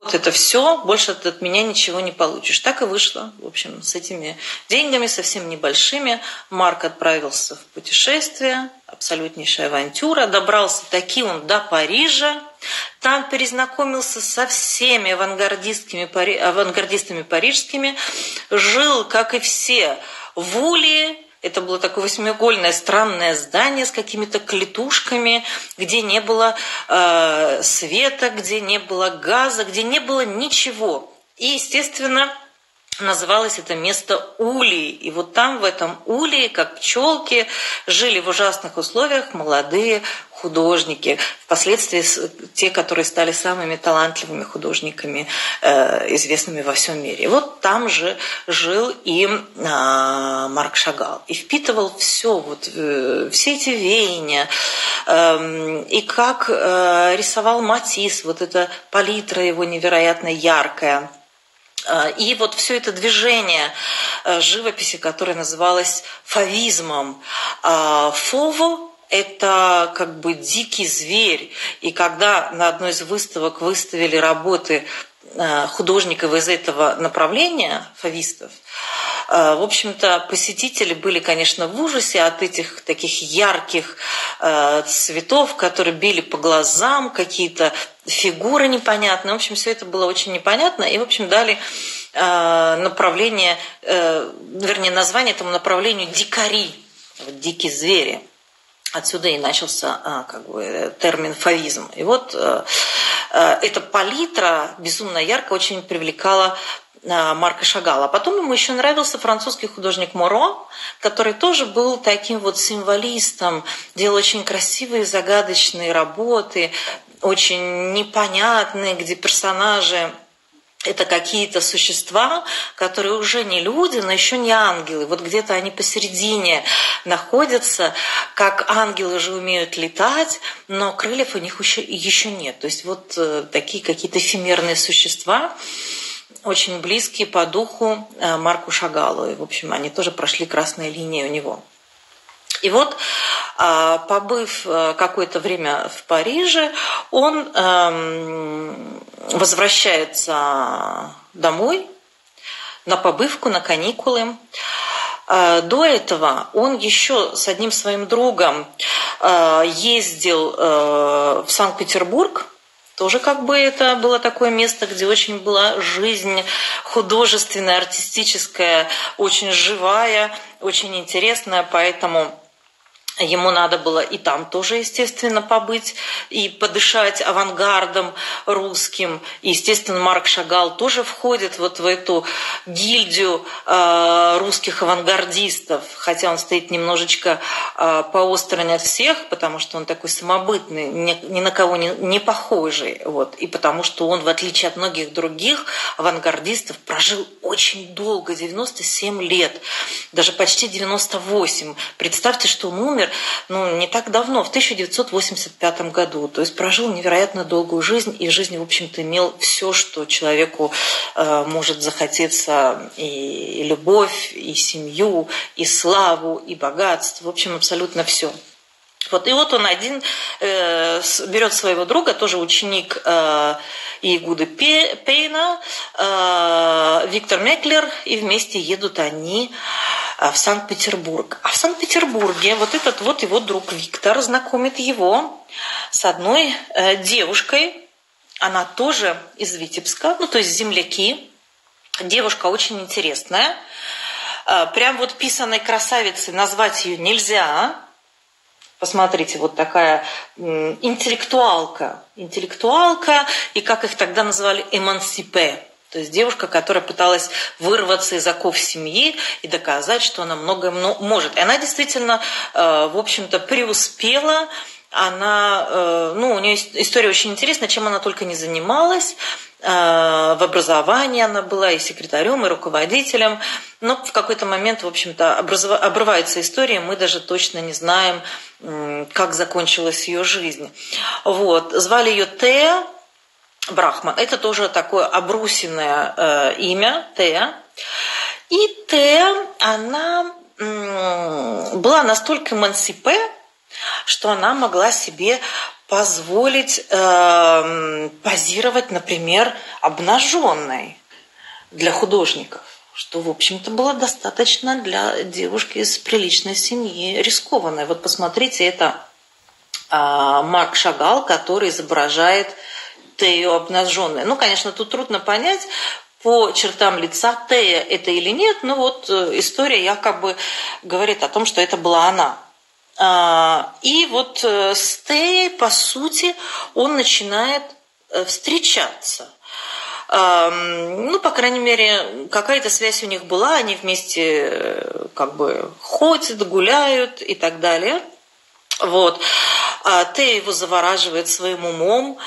Вот это все, больше ты от меня ничего не получишь. Так и вышло, в общем, с этими деньгами, совсем небольшими. Марк отправился в путешествие, абсолютнейшая авантюра. Добрался таки он до Парижа. Там перезнакомился со всеми авангардистами парижскими. Жил, как и все, в Уле. Это было такое восьмиугольное странное здание с какими-то клетушками, где не было света, где не было газа, где не было ничего. И, естественно, называлось это место Улей. И вот там, в этом Улее, как пчелки, жили в ужасных условиях молодые художники. Впоследствии те, которые стали самыми талантливыми художниками, известными во всем мире. И вот там же жил и Марк Шагал. И впитывал все, вот, все эти веяния. И как рисовал Матисс, вот эта палитра его невероятно яркая. И вот все это движение живописи, которое называлось фавизмом. Фово – это как бы дикий зверь. И когда на одной из выставок выставили работы художников из этого направления, фавистов, в общем-то, посетители были, конечно, в ужасе от этих таких ярких цветов, которые били по глазам, какие-то фигуры непонятные. В общем, все это было очень непонятно. И, в общем, дали направление, вернее, название этому направлению «дикари», «дикие звери». Отсюда и начался как бы, термин «фавизм». И вот эта палитра безумно ярко очень привлекала Марка Шагала. А потом ему еще нравился французский художник Моро, который тоже был таким вот символистом, делал очень красивые загадочные работы, очень непонятные, где персонажи – это какие-то существа, которые уже не люди, но еще не ангелы. Вот где-то они посередине находятся, как ангелы же умеют летать, но крыльев у них еще нет. То есть вот такие какие-то эфемерные существа, очень близкие по духу Марку Шагалу. И, в общем, они тоже прошли красные линии у него. И вот, побыв какое-то время в Париже, он возвращается домой на побывку, на каникулы. До этого он еще с одним своим другом ездил в Санкт-Петербург. Тоже как бы это было такое место, где очень была жизнь художественная, артистическая, очень живая, очень интересная, поэтому ему надо было и там тоже, естественно, побыть и подышать авангардом русским. И, естественно, Марк Шагал тоже входит вот в эту гильдию русских авангардистов, хотя он стоит немножечко поостороне от всех, потому что он такой самобытный, ни на кого не похожий. Вот. И потому что он, в отличие от многих других авангардистов, прожил очень долго, 97 лет, даже почти 98. Представьте, что он умер не так давно, в 1985 году. То есть прожил невероятно долгую жизнь, и жизнь, в общем-то, имел все, что человеку может захотеться: и любовь, и семью, и славу, и богатство. В общем, абсолютно все. Вот. И вот он один берет своего друга, тоже ученик Игуды Пейна, Виктор Меклер, и вместе едут они в Санкт-Петербург. А в Санкт-Петербурге вот этот вот его друг Виктор знакомит его с одной девушкой. Она тоже из Витебска, то есть земляки. Девушка очень интересная. Прям вот писаной красавицей назвать ее нельзя. Посмотрите, вот такая интеллектуалка. Интеллектуалка, и как их тогда называли, эмансипе. То есть девушка, которая пыталась вырваться из оков семьи и доказать, что она многое может. И она действительно, в общем-то, преуспела. Она, у нее история очень интересная, чем она только не занималась. В образовании она была и секретарем, и руководителем. Но в какой-то момент, в общем-то, обрывается история, мы даже точно не знаем, как закончилась ее жизнь. Вот. Звали ее Тея Брахман. Это тоже такое обрусиное имя, Тея. И Тея, она была настолько эмансипе, что она могла себе позволить позировать, например, обнаженной для художников, что, в общем-то, было достаточно для девушки из приличной семьи рискованной. Вот посмотрите, это Марк Шагал, который изображает Тею обнаженной. Ну, конечно, тут трудно понять по чертам лица, Тея это или нет, но вот история якобы говорит о том, что это была она. И вот с Теей, по сути, он начинает встречаться. Ну, по крайней мере, какая-то связь у них была, они вместе как бы ходят, гуляют и так далее. Вот. Тея его завораживает своим умом.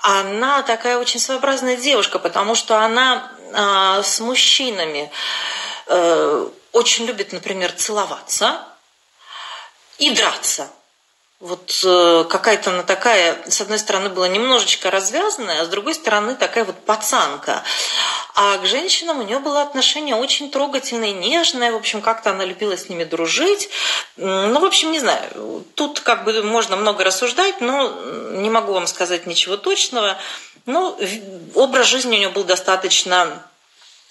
Она такая очень своеобразная девушка, потому что она с мужчинами очень любит, например, целоваться и драться. Вот какая-то она такая, с одной стороны, была немножечко развязанная, а с другой стороны, такая вот пацанка. А к женщинам у нее было отношение очень трогательное, нежное. В общем, как-то она любила с ними дружить. Ну, в общем, не знаю. Тут как бы можно много рассуждать, но не могу вам сказать ничего точного. Но образ жизни у нее был достаточно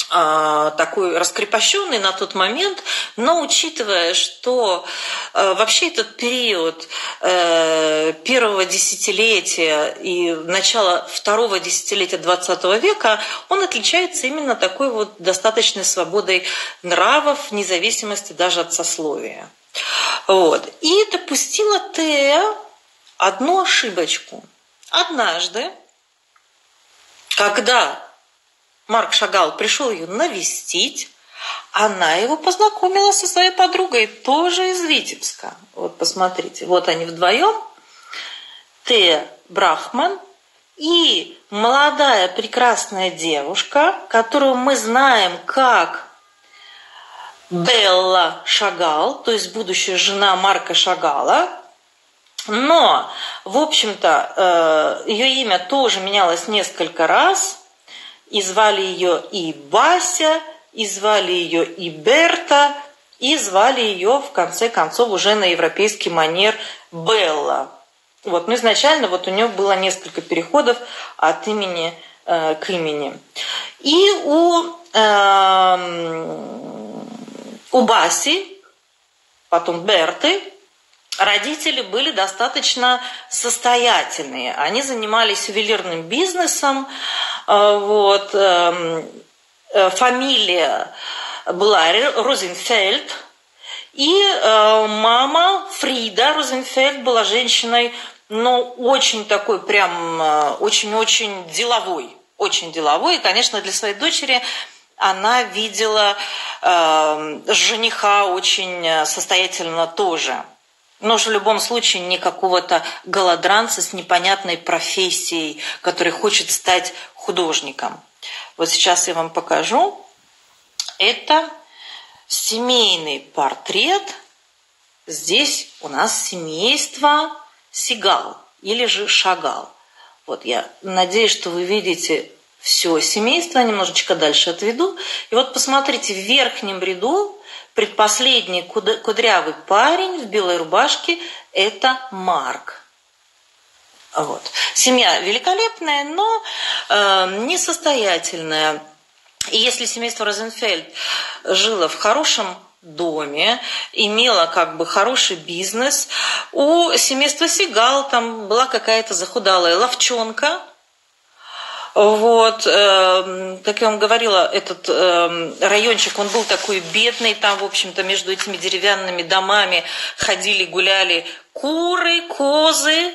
такой раскрепощенный на тот момент, но учитывая, что вообще этот период первого десятилетия и начала второго десятилетия XX века, он отличается именно такой вот достаточной свободой нравов, независимости даже от сословия. Вот. И допустила Тея одну ошибочку. Однажды, когда Марк Шагал пришел ее навестить, она его познакомила со своей подругой, тоже из Витебска. Вот посмотрите, вот они вдвоем, Тея Брахман и молодая прекрасная девушка, которую мы знаем как Белла Шагал, то есть будущая жена Марка Шагала. Но, в общем-то, ее имя тоже менялось несколько раз. И звали ее и Бася, и звали ее и Берта, и звали ее, в конце концов, уже на европейский манер Белла. Вот. Но изначально вот у нее было несколько переходов от имени к имени. И у Баси, потом Берты, родители были достаточно состоятельные. Они занимались ювелирным бизнесом. Вот. Фамилия была Розенфельд. И мама Фрида Розенфельд была женщиной, но очень такой прям, очень-очень деловой. Очень деловой. И, конечно, для своей дочери она видела жениха очень состоятельного тоже. Но уж в любом случае не какого-то голодранца с непонятной профессией, который хочет стать художником. Вот сейчас я вам покажу. Это семейный портрет. Здесь у нас семейство Сигал или же Шагал. Вот я надеюсь, что вы видите все семейство. Немножечко дальше отведу. И вот посмотрите, в верхнем ряду предпоследний кудрявый парень в белой рубашке – это Марк. Вот. Семья великолепная, но несостоятельная. И если семейство Розенфельд жило в хорошем доме, имела как бы хороший бизнес, у семейства Сигал там была какая-то захудалая ловчонка. Вот, как я вам говорила, этот райончик, он был такой бедный, там, в общем-то, между этими деревянными домами ходили, гуляли куры, козы,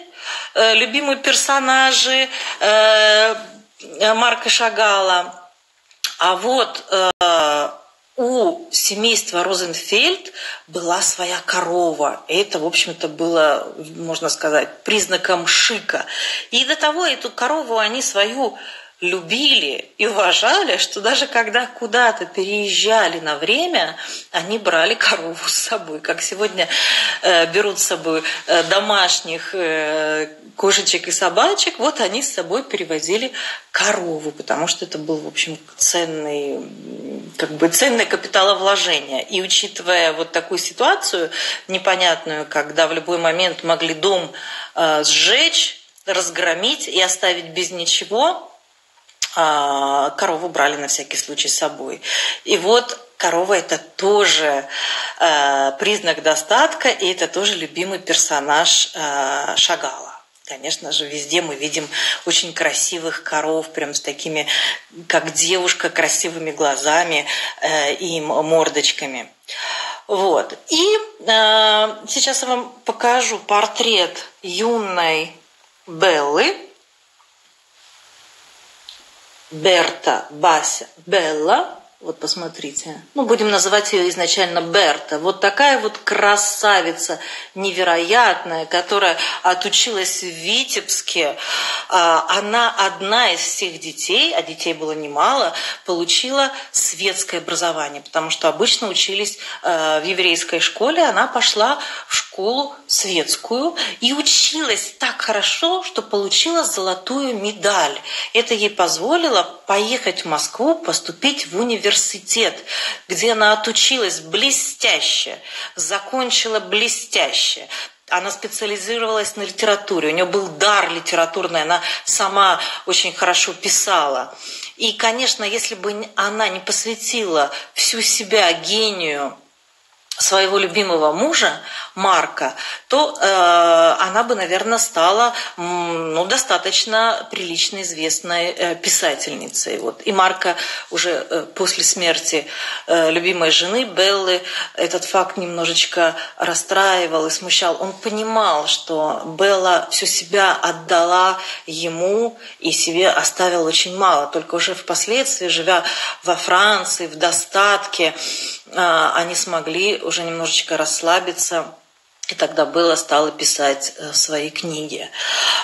любимые персонажи Марка Шагала. А вот у семейства Розенфельд была своя корова. Это, в общем-то, было, можно сказать, признаком шика. И до того эту корову они свою любили и уважали, что даже когда куда-то переезжали на время, они брали корову с собой. Как сегодня берут с собой домашних кошечек и собачек, вот они с собой перевозили корову, потому что это был, в общем, ценный как бы ценное капиталовложение. И учитывая вот такую ситуацию непонятную, когда в любой момент могли дом сжечь, разгромить и оставить без ничего, корову брали на всякий случай с собой. И вот корова – это тоже признак достатка, и это тоже любимый персонаж Шагала. Конечно же, везде мы видим очень красивых коров, прям с такими, как девушка, красивыми глазами и мордочками. Вот. И сейчас я вам покажу портрет юной Беллы. Берта, Бася, Белла. Вот посмотрите. Ну, будем называть ее изначально Берта. Вот такая вот красавица невероятная, которая отучилась в Витебске. Она одна из всех детей, а детей было немало, получила светское образование, потому что обычно учились в еврейской школе. Она пошла в школу светскую и училась так хорошо, что получила золотую медаль. Это ей позволило поехать в Москву, поступить в университет, где она отучилась блестяще, закончила блестяще. Она специализировалась на литературе, у нее был дар литературный, она сама очень хорошо писала. И, конечно, если бы она не посвятила всю себя гению своего любимого мужа Марка, то она бы, наверное, стала достаточно прилично известной писательницей. Вот. И Марка уже после смерти любимой жены Беллы этот факт немножечко расстраивал и смущал. Он понимал, что Белла всю себя отдала ему и себе оставила очень мало. Только уже впоследствии, живя во Франции, в достатке, они смогли уже немножечко расслабиться, и тогда Белла стала писать свои книги.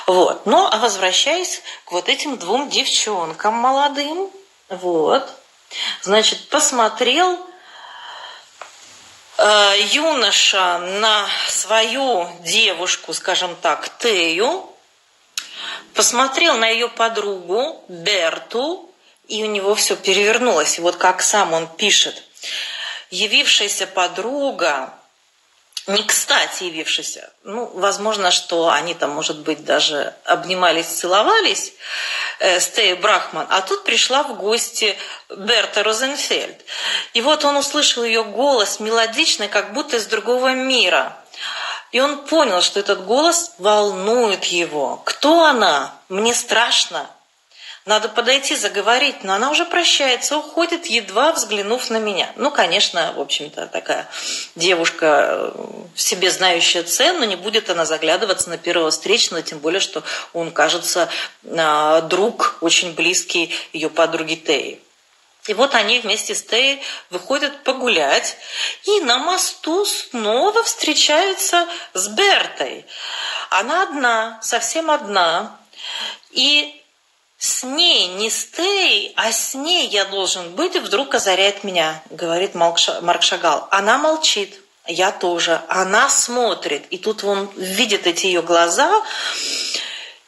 Вот. Ну, а возвращаясь к вот этим двум девчонкам молодым, вот, значит, посмотрел юноша на свою девушку, скажем так, Тею, посмотрел на ее подругу Берту, и у него все перевернулось. И вот как сам он пишет. Явившаяся подруга, не кстати явившаяся, ну, возможно, что они там, может быть, даже обнимались, целовались с Теей Брахман, а тут пришла в гости Берта Розенфельд. И вот он услышал ее голос мелодичный, как будто из другого мира. И он понял, что этот голос волнует его. «Кто она? Мне страшно». Надо подойти, заговорить, но она уже прощается, уходит, едва взглянув на меня. Ну, конечно, в общем-то, такая девушка, в себе знающая цену, но не будет она заглядываться на первого встречного, тем более, что он, кажется, друг очень близкий ее подруги Теи. И вот они вместе с Теей выходят погулять и на мосту снова встречаются с Бертой. Она одна, совсем одна, и... «С ней, не с Теей, а с ней я должен быть, и вдруг озаряет меня», говорит Марк Шагал. Она молчит, я тоже. Она смотрит, и тут он видит эти ее глаза,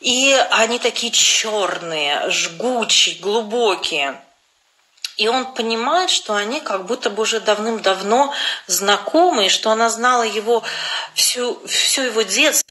и они такие черные, жгучие, глубокие. И он понимает, что они как будто бы уже давным-давно знакомы, и что она знала его всю его детство.